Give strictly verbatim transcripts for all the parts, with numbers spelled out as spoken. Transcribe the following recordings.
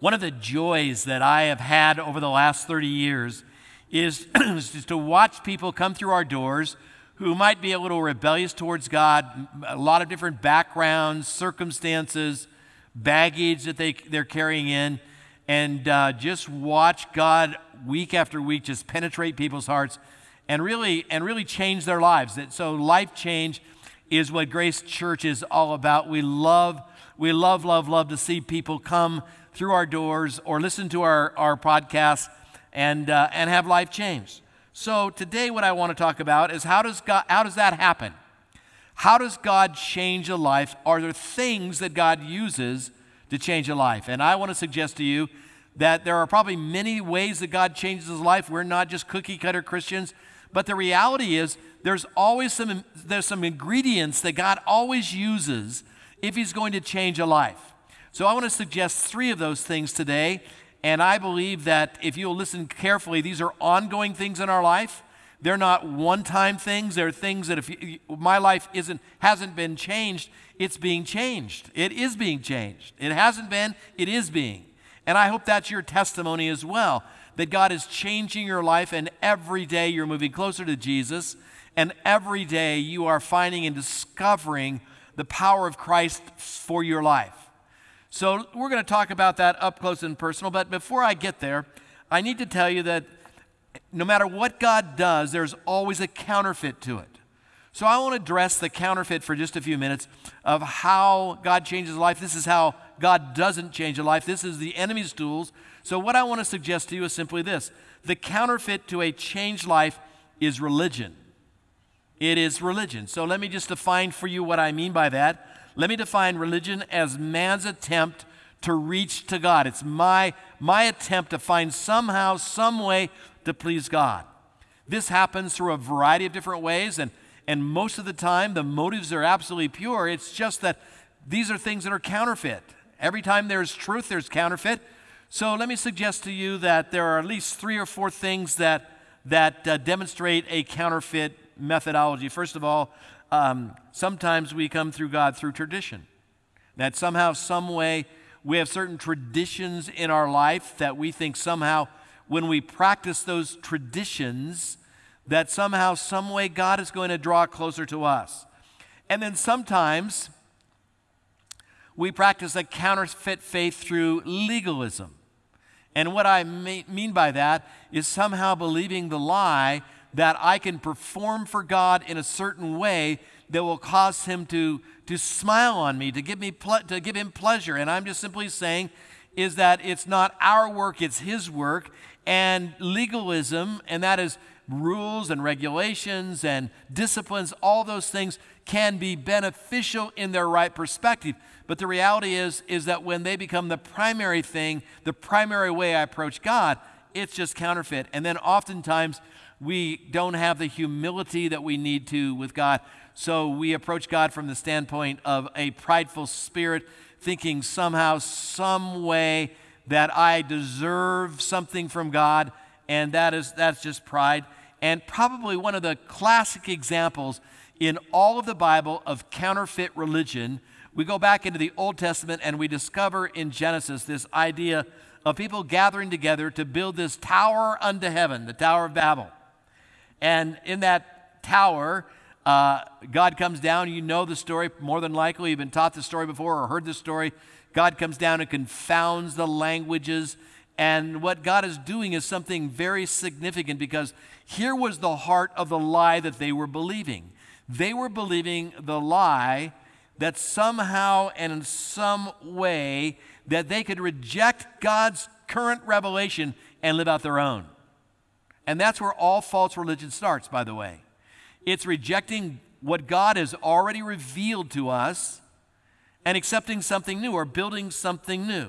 One of the joys that I have had over the last thirty years is just to watch people come through our doors who might be a little rebellious towards God, a lot of different backgrounds, circumstances, baggage that they, they're carrying in, and uh, just watch God week after week just penetrate people's hearts and really, and really change their lives. So life change is what Grace Church is all about. We love, we love, love, love to see people come through our doors or listen to our, our podcast and, uh, and have life changed. So today what I want to talk about is how does God, how does that happen? How does God change a life? Are there things that God uses to change a life? And I want to suggest to you that there are probably many ways that God changes his life. We're not just cookie-cutter Christians, but the reality is there's always some, there's some ingredients that God always uses if he's going to change a life. So I want to suggest three of those things today. And I believe that if you'll listen carefully, these are ongoing things in our life. They're not one-time things. They're things that if you, my life isn't, hasn't been changed, it's being changed. It is being changed. It hasn't been, it is being. And I hope that's your testimony as well, that God is changing your life, and every day you're moving closer to Jesus, and every day you are finding and discovering the power of Christ for your life. So we're going to talk about that up close and personal, but before I get there, I need to tell you that no matter what God does, there's always a counterfeit to it. So I want to address the counterfeit for just a few minutes of how God changes life. This is how God doesn't change a life. This is the enemy's tools. So what I want to suggest to you is simply this. The counterfeit to a changed life is religion. It is religion. So let me just define for you what I mean by that. Let me define religion as man's attempt to reach to God. It's my, my attempt to find somehow, some way to please God. This happens through a variety of different ways, and, and most of the time the motives are absolutely pure. It's just that these are things that are counterfeit. Every time there's truth, there's counterfeit. So let me suggest to you that there are at least three or four things that, that uh, demonstrate a counterfeit methodology. First of all, Um, sometimes we come through God through tradition. That somehow, some way, we have certain traditions in our life that we think somehow when we practice those traditions, that somehow, some way, God is going to draw closer to us. And then sometimes we practice a counterfeit faith through legalism. And what I mean by that is somehow believing the lie that I can perform for God in a certain way that will cause him to, to smile on me, to give, me to give him pleasure. And I'm just simply saying is that it's not our work, it's his work. And legalism, and that is rules and regulations and disciplines, all those things can be beneficial in their right perspective. But the reality is, is that when they become the primary thing, the primary way I approach God, it's just counterfeit. And then oftentimes, we don't have the humility that we need to with God. So we approach God from the standpoint of a prideful spirit, thinking somehow, some way that I deserve something from God, and that is, that's just pride. And probably one of the classic examples in all of the Bible of counterfeit religion, we go back into the Old Testament and we discover in Genesis this idea of people gathering together to build this tower unto heaven, the Tower of Babel. And in that tower, uh, God comes down. You know the story more than likely. You've been taught the story before or heard the story. God comes down and confounds the languages. And what God is doing is something very significant, because here was the heart of the lie that they were believing. They were believing the lie that somehow and in some way that they could reject God's current revelation and live out their own. And that's where all false religion starts, by the way. It's rejecting what God has already revealed to us and accepting something new or building something new.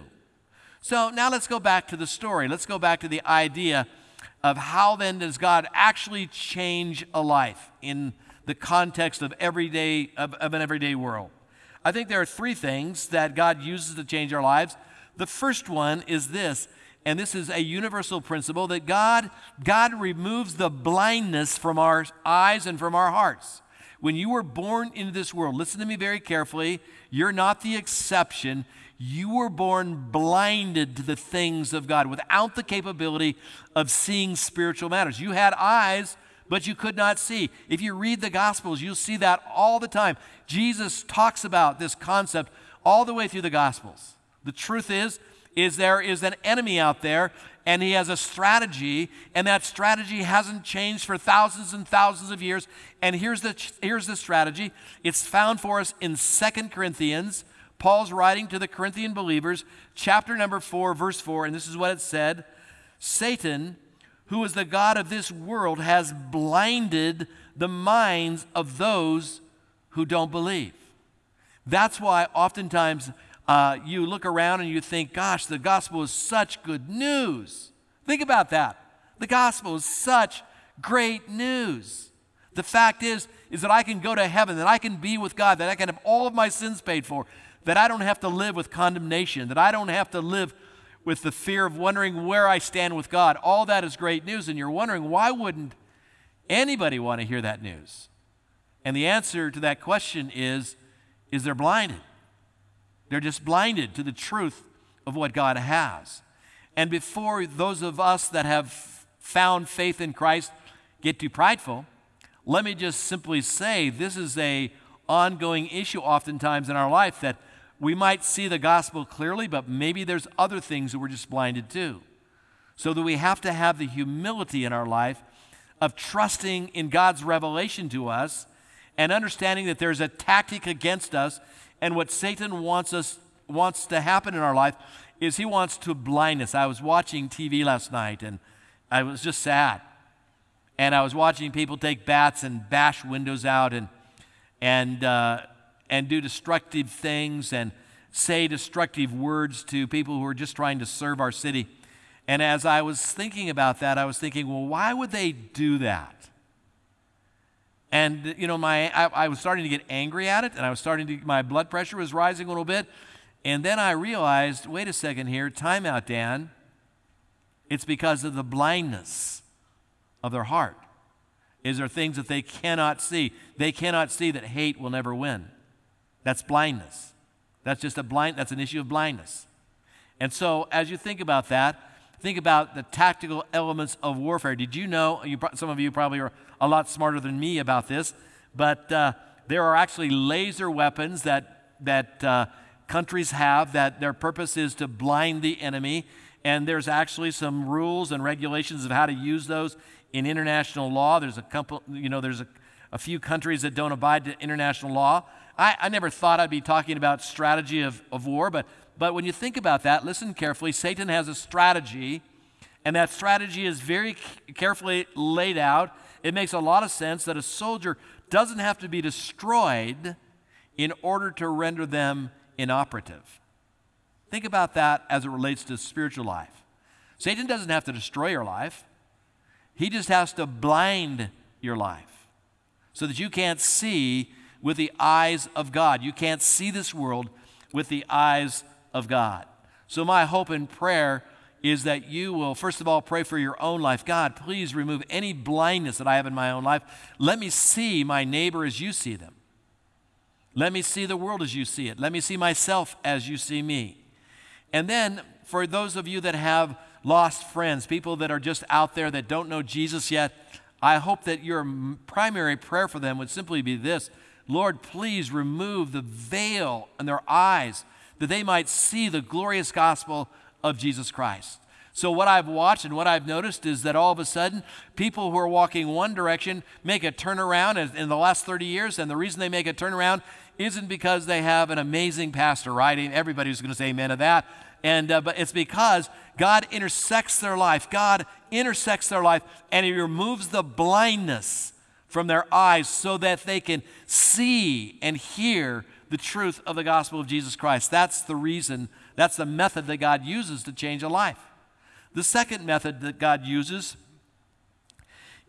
So now let's go back to the story. Let's go back to the idea of how then does God actually change a life in the context of, everyday, of, of an everyday world. I think there are three things that God uses to change our lives. The first one is this. And this is a universal principle that God, God removes the blindness from our eyes and from our hearts. When you were born into this world, listen to me very carefully, you're not the exception. you were born blinded to the things of God, without the capability of seeing spiritual matters. You had eyes, but you could not see. If you read the Gospels, you'll see that all the time. Jesus talks about this concept all the way through the Gospels. The truth is, is there is an enemy out there, and he has a strategy, and that strategy hasn't changed for thousands and thousands of years. And here's the, here's the strategy. It's found for us in Second Corinthians. Paul's writing to the Corinthian believers, chapter number four, verse four, and this is what it said. Satan, who is the god of this world, has blinded the minds of those who don't believe. That's why oftentimes uh, you look around and you think, gosh, the gospel is such good news. Think about that. The gospel is such great news. The fact is, is that I can go to heaven, that I can be with God, that I can have all of my sins paid for, that I don't have to live with condemnation, that I don't have to live with the fear of wondering where I stand with God. All that is great news, and you're wondering, why wouldn't anybody want to hear that news? And the answer to that question is, is they're blinded. They're just blinded to the truth of what God has. And before those of us that have found faith in Christ get too prideful, let me just simply say this is an ongoing issue oftentimes in our life, that we might see the gospel clearly, but maybe there's other things that we're just blinded to. So that we have to have the humility in our life of trusting in God's revelation to us and understanding that there's a tactic against us, and what Satan wants us wants to happen in our life is he wants to blind us. I was watching T V last night, and I was just sad. And I was watching people take bats and bash windows out and and uh, and do destructive things and say destructive words to people who are just trying to serve our city. And as I was thinking about that, I was thinking, well, why would they do that? And, you know, my, I, I was starting to get angry at it, and I was starting to, my blood pressure was rising a little bit. And then I realized, wait a second here, time out, Dan. It's because of the blindness of their heart. Is there things that they cannot see? They cannot see that hate will never win. That's blindness. That's just a blind, that's an issue of blindness. And so as you think about that, think about the tactical elements of warfare. Did you know, you, some of you probably are a lot smarter than me about this, but uh, there are actually laser weapons that, that uh, countries have that their purpose is to blind the enemy. And there's actually some rules and regulations of how to use those in international law. There's a couple, you know, there's a, a few countries that don't abide to international law. I, I never thought I'd be talking about strategy of, of war, but, but when you think about that, listen carefully. Satan has a strategy, and that strategy is very carefully laid out. It makes a lot of sense that a soldier doesn't have to be destroyed in order to render them inoperative. Think about that as it relates to spiritual life. Satan doesn't have to destroy your life. He just has to blind your life so that you can't see with the eyes of God. You can't see this world with the eyes of God. So my hope and prayer is that you will, first of all, pray for your own life. God, please remove any blindness that I have in my own life. Let me see my neighbor as you see them. Let me see the world as you see it. Let me see myself as you see me. And then for those of you that have lost friends, people that are just out there that don't know Jesus yet, I hope that your primary prayer for them would simply be this: Lord, please remove the veil in their eyes that they might see the glorious gospel of Jesus Christ. So what I've watched and what I've noticed is that all of a sudden, people who are walking one direction make a turnaround in the last thirty years, and the reason they make a turnaround isn't because they have an amazing pastor, right? Everybody's going to say amen to that. And, uh, but it's because God intersects their life. God intersects their life, and He removes the blindness from their eyes so that they can see and hear the truth of the gospel of Jesus Christ. That's the reason, that's the method that God uses to change a life. The second method that God uses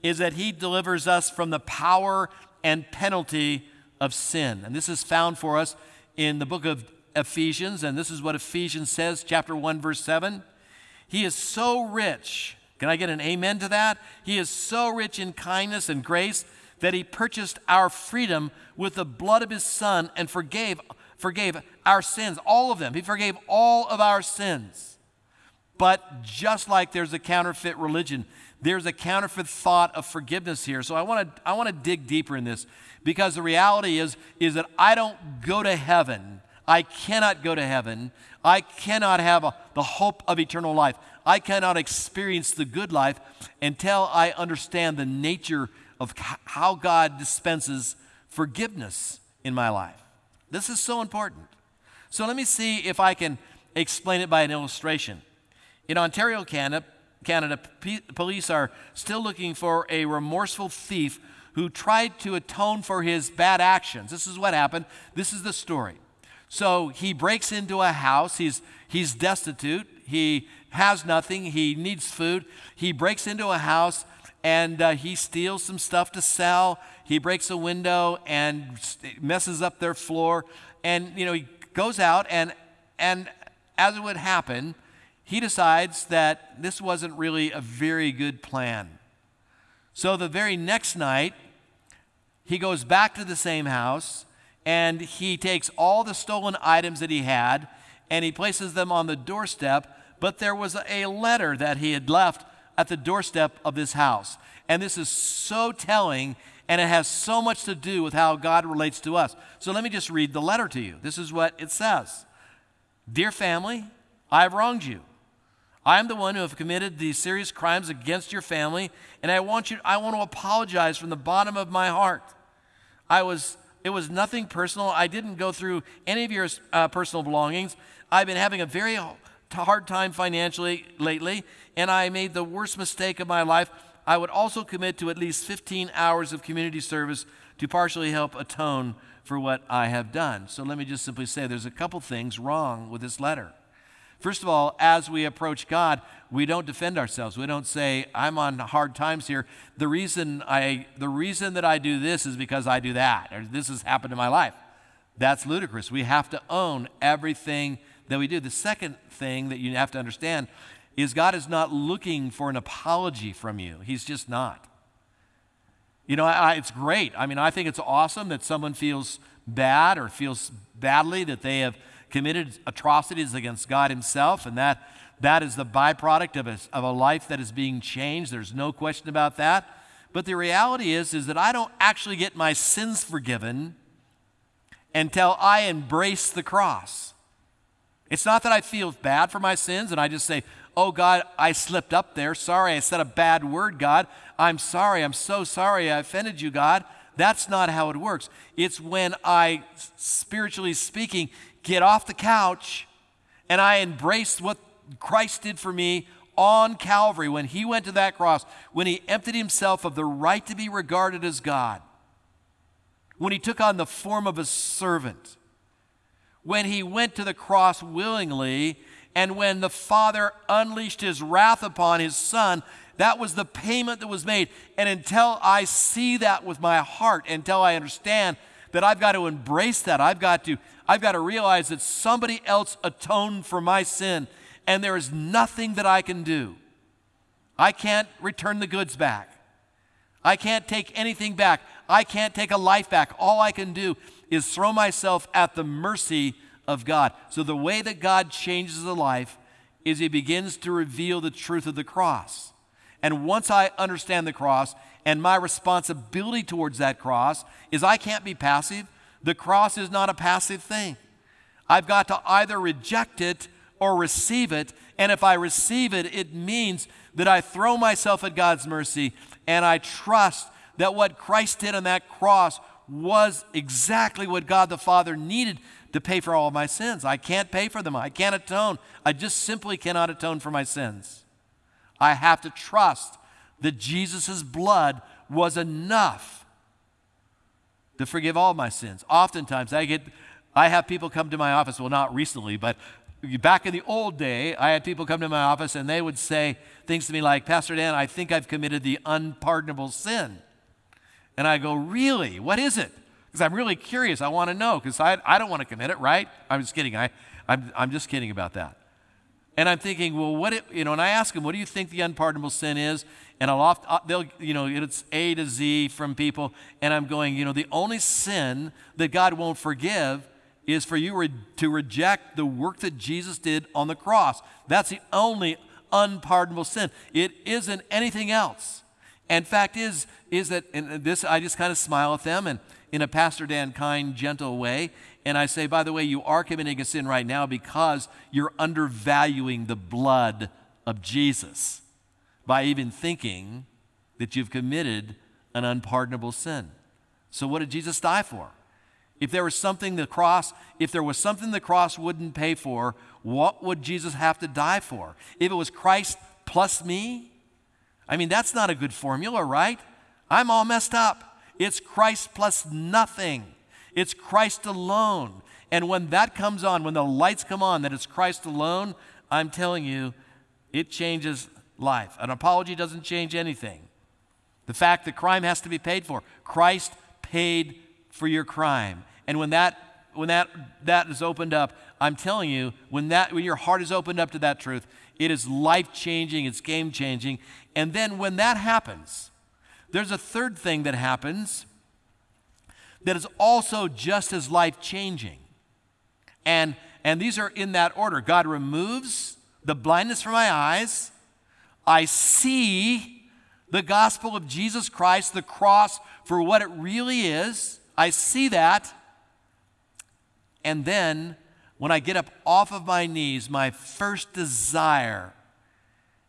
is that He delivers us from the power and penalty of sin. And this is found for us in the book of Ephesians, and this is what Ephesians says, chapter one, verse seven. He is so rich. Can I get an amen to that? He is so rich in kindness and grace that He purchased our freedom with the blood of His Son and forgave forgave our sins, all of them. He forgave all of our sins. But just like there's a counterfeit religion, there's a counterfeit thought of forgiveness here. So I want to I want to dig deeper in this, because the reality is, is that I don't go to heaven. I cannot go to heaven. I cannot have a, the hope of eternal life. I cannot experience the good life until I understand the nature of how God dispenses forgiveness in my life. This is so important. So let me see if I can explain it by an illustration. In Ontario, Canada, Canada police are still looking for a remorseful thief who tried to atone for his bad actions. This is what happened. This is the story. So he breaks into a house. He's, he's destitute. He has nothing. He needs food. He breaks into a house and uh, he steals some stuff to sell. He breaks a window and messes up their floor. And, you know, he goes out and, and as it would happen, he decides that this wasn't really a very good plan. So the very next night, he goes back to the same house and he takes all the stolen items that he had and he places them on the doorstep, but there was a letter that he had left at the doorstep of this house. And this is so telling, and it has so much to do with how God relates to us. So let me just read the letter to you. This is what it says. Dear family, I have wronged you. I am the one who have committed these serious crimes against your family, and I want you, I want to apologize from the bottom of my heart. I was, it was nothing personal. I didn't go through any of your uh, personal belongings. I've been having a very hard time financially lately, and I made the worst mistake of my life. I would also commit to at least fifteen hours of community service to partially help atone for what I have done. So let me just simply say there's a couple things wrong with this letter. First of all, as we approach God, we don't defend ourselves. We don't say, I'm on hard times here. The reason, I, the reason that I do this is because I do that, or this has happened in my life. That's ludicrous. We have to own everything that we do. The second thing that you have to understand is God is not looking for an apology from you. He's just not. You know, I, I, it's great. I mean, I think it's awesome that someone feels bad or feels badly that they have committed atrocities against God himself, and that, that is the byproduct of a, of a life that is being changed. There's no question about that. But the reality is, is that I don't actually get my sins forgiven until I embrace the cross. It's not that I feel bad for my sins and I just say, oh, God, I slipped up there. Sorry, I said a bad word, God. I'm sorry. I'm so sorry I offended you, God. That's not how it works. It's when I, spiritually speaking, get off the couch and I embrace what Christ did for me on Calvary when he went to that cross, when he emptied himself of the right to be regarded as God, when he took on the form of a servant, when he went to the cross willingly, and when the Father unleashed his wrath upon his Son. That was the payment that was made. And until I see that with my heart, until I understand that I've got to embrace that, I've got to, I've got to realize that somebody else atoned for my sin, and there is nothing that I can do. I can't return the goods back. I can't take anything back. I can't take a life back. All I can do is throw myself at the mercy of God. So the way that God changes a life is he begins to reveal the truth of the cross. And once I understand the cross and my responsibility towards that cross is I can't be passive. The cross is not a passive thing. I've got to either reject it or receive it. And if I receive it, it means that I throw myself at God's mercy and I trust that what Christ did on that cross was exactly what God the Father needed to pay for all of my sins. I can't pay for them. I can't atone. I just simply cannot atone for my sins. I have to trust that Jesus' blood was enough to forgive all my sins. Oftentimes, I get, I have people come to my office, well, not recently, but back in the old day, I had people come to my office and they would say things to me like, Pastor Dan, I think I've committed the unpardonable sin. And I go, really? What is it? Because I'm really curious. I want to know because I, I don't want to commit it, right? I'm just kidding. I, I'm, I'm just kidding about that. And I'm thinking, well, what, it, you know, and I ask them, what do you think the unpardonable sin is? And I'll oft, they'll, you know, it's A to Z from people. And I'm going, you know, the only sin that God won't forgive is for you re- to reject the work that Jesus did on the cross. That's the only unpardonable sin. It isn't anything else. And fact is, is that, and this, I just kind of smile at them and in a Pastor Dan kind, gentle way, and I say, by the way, you are committing a sin right now because you're undervaluing the blood of Jesus by even thinking that you've committed an unpardonable sin. So what did Jesus die for? If there was something the cross, if there was something the cross wouldn't pay for, what would Jesus have to die for? If it was Christ plus me? I mean, that's not a good formula, right? I'm all messed up. It's Christ plus nothing. It's Christ alone. And when that comes on, when the lights come on that it's Christ alone, I'm telling you, it changes life. An apology doesn't change anything. The fact that crime has to be paid for. Christ paid for your crime. And when that when that that is opened up, I'm telling you, when that when your heart is opened up to that truth, it is life-changing, it's game-changing. And then when that happens, there's a third thing that happens that is also just as life-changing. And and these are in that order. God removes the blindness from my eyes. I see the gospel of Jesus Christ, the cross, for what it really is. I see that, and then when I get up off of my knees, my first desire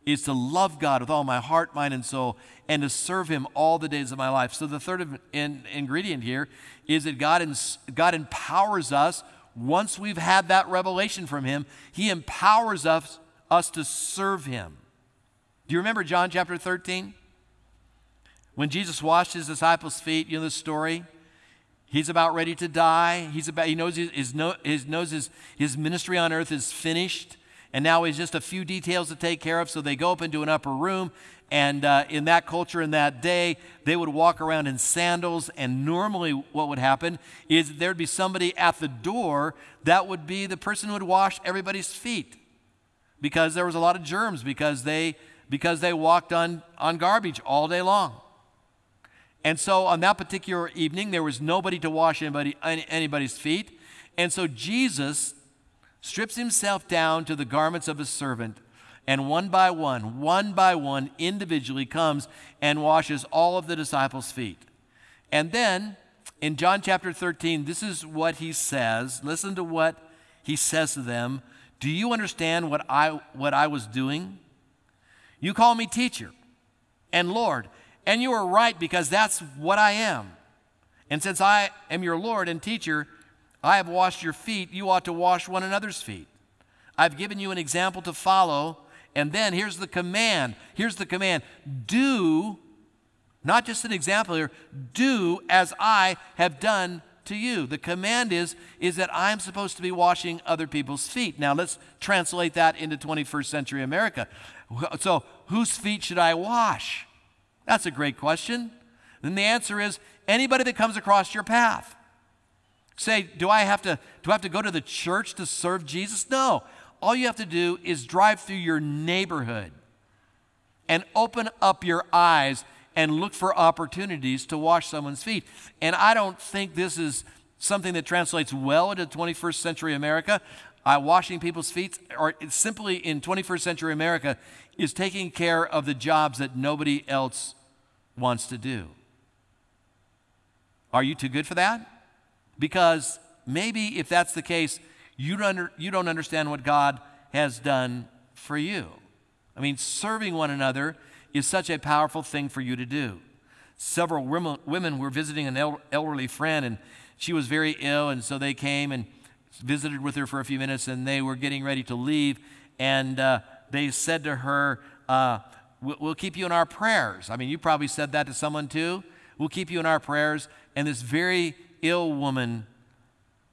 is to love God with all my heart, mind, and soul, and to serve Him all the days of my life. So the third in, ingredient here is that God, ins, God empowers us. Once we've had that revelation from Him, He empowers us, us to serve Him. Do you remember John chapter thirteen? When Jesus washed His disciples' feet, you know the story? He's about ready to die. He's about, he knows, his, his, his, knows his, his ministry on earth is finished, and now he's just a few details to take care of, so they go up into an upper room, and uh, in that culture, in that day, they would walk around in sandals, and normally what would happen is there'd be somebody at the door that would be the person who would wash everybody's feet, because there was a lot of germs, because they, because they walked on, on garbage all day long. And so on that particular evening, there was nobody to wash anybody, anybody's feet. And so Jesus strips himself down to the garments of a servant, and one by one, one by one, individually comes and washes all of the disciples' feet. And then in John chapter thirteen, this is what he says. Listen to what he says to them. Do you understand what I, what I was doing? You call me teacher and Lord. And you are right, because that's what I am. And since I am your Lord and teacher, I have washed your feet. You ought to wash one another's feet. I've given you an example to follow. And then here's the command. Here's the command. Do, not just an example here, do as I have done to you. The command is, is that I'm supposed to be washing other people's feet. Now let's translate that into twenty-first century America. So whose feet should I wash? That's a great question. Then the answer is anybody that comes across your path. Say, do I have to, do I have to go to the church to serve Jesus? No. All you have to do is drive through your neighborhood and open up your eyes and look for opportunities to wash someone's feet. And I don't think this is something that translates well into twenty-first century America. Uh, washing people's feet, or simply in twenty-first century America, is taking care of the jobs that nobody else wants to do. Are you too good for that? Because maybe if that's the case, you don't, under, you don't understand what God has done for you. I mean, serving one another is such a powerful thing for you to do. Several women, women were visiting an el- elderly friend, and she was very ill, and so they came and visited with her for a few minutes, and they were getting ready to leave, and uh, they said to her, uh, we'll keep you in our prayers. I mean, you probably said that to someone too. We'll keep you in our prayers. And this very ill woman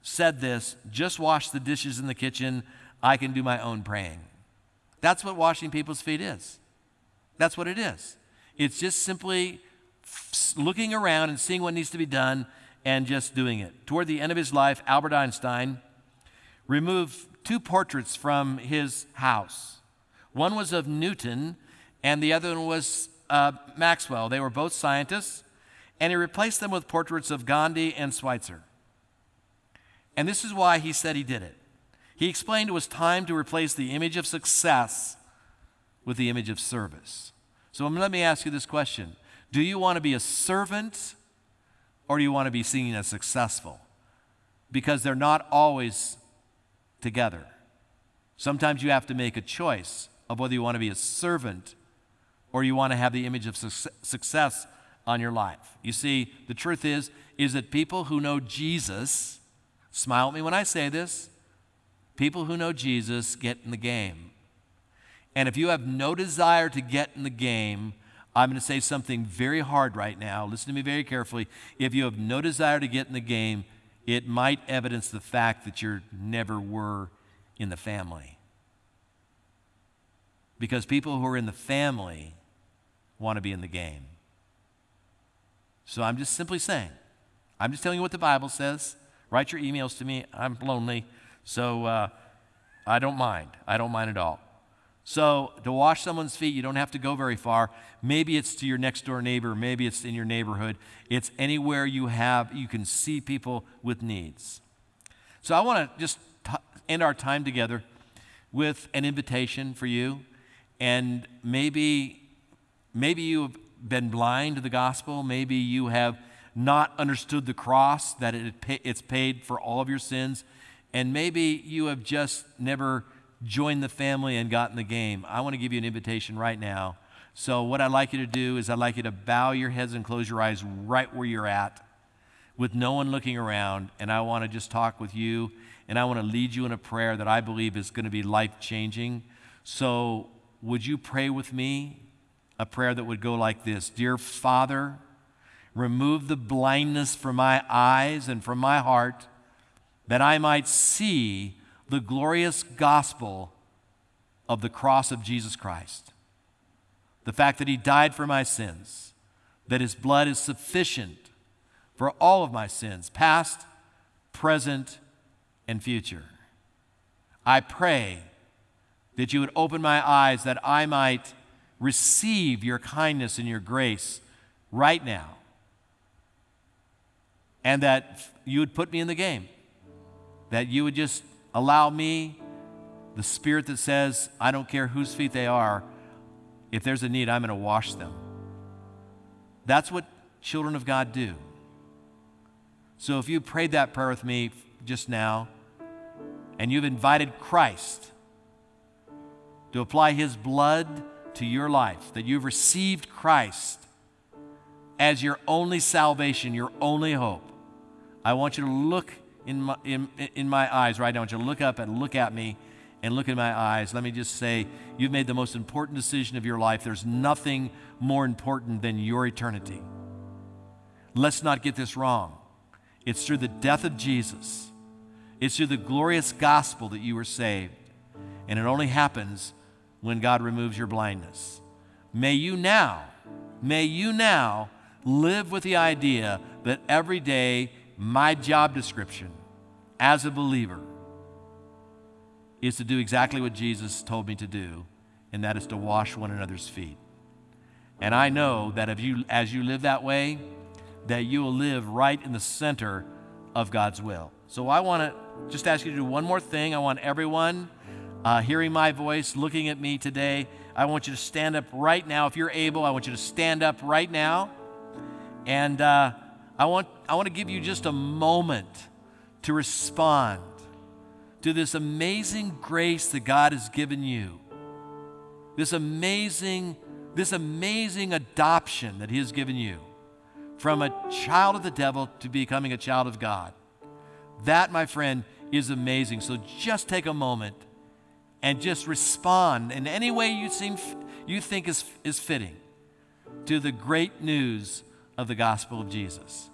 said this, just wash the dishes in the kitchen. I can do my own praying. That's what washing people's feet is. That's what it is. It's just simply looking around and seeing what needs to be done and just doing it. Toward the end of his life, Albert Einstein removed two portraits from his house. One was of Newton, and the other one was uh, Maxwell. They were both scientists, and he replaced them with portraits of Gandhi and Schweitzer. And this is why he said he did it. He explained it was time to replace the image of success with the image of service. So let me ask you this question. Do you want to be a servant, or do you want to be seen as successful? Because they're not always together. Sometimes you have to make a choice of whether you want to be a servant or you want to have the image of su- success on your life. You see, the truth is, is that people who know Jesus, smile at me when I say this, people who know Jesus get in the game. And if you have no desire to get in the game, I'm going to say something very hard right now. Listen to me very carefully. If you have no desire to get in the game, it might evidence the fact that you never were in the family. Because people who are in the family want to be in the game. So I'm just simply saying, I'm just telling you what the Bible says. Write your emails to me. I'm lonely, so uh, I don't mind. I don't mind at all. So to wash someone's feet, you don't have to go very far. Maybe it's to your next door neighbor. Maybe it's in your neighborhood. It's anywhere you have, you can see people with needs. So I want to just t- end our time together with an invitation for you. And maybe, maybe you have been blind to the gospel. Maybe you have not understood the cross, that it, it's paid for all of your sins. And maybe you have just never join the family and got in the game. I want to give you an invitation right now. So what I'd like you to do is I'd like you to bow your heads and close your eyes right where you're at with no one looking around, and I want to just talk with you, and I want to lead you in a prayer that I believe is going to be life-changing. So would you pray with me a prayer that would go like this? Dear Father, remove the blindness from my eyes and from my heart that I might see the glorious gospel of the cross of Jesus Christ. The fact that he died for my sins, that his blood is sufficient for all of my sins, past, present, and future. I pray that you would open my eyes that I might receive your kindness and your grace right now, and that you would put me in the game, that you would just allow me, the spirit that says, I don't care whose feet they are, if there's a need, I'm going to wash them. That's what children of God do. So if you prayed that prayer with me just now, and you've invited Christ to apply his blood to your life, that you've received Christ as your only salvation, your only hope, I want you to look In my, in, in my eyes right now. I want you to look up and look at me and look in my eyes. Let me just say, you've made the most important decision of your life. There's nothing more important than your eternity. Let's not get this wrong. It's through the death of Jesus. It's through the glorious gospel that you were saved. And it only happens when God removes your blindness. May you now, may you now live with the idea that every day my job description as a believer is to do exactly what Jesus told me to do, and that is to wash one another's feet. And I know that if you, as you live that way, that you will live right in the center of God's will. So I want to just ask you to do one more thing. I want everyone uh, hearing my voice, looking at me today, I want you to stand up right now. If you're able, I want you to stand up right now. And uh, I want I want to give you just a moment to respond to this amazing grace that God has given you. This amazing, this amazing adoption that he has given you from a child of the devil to becoming a child of God. That, my friend, is amazing. So just take a moment and just respond in any way you seem you think is, is fitting to the great news of the gospel of Jesus.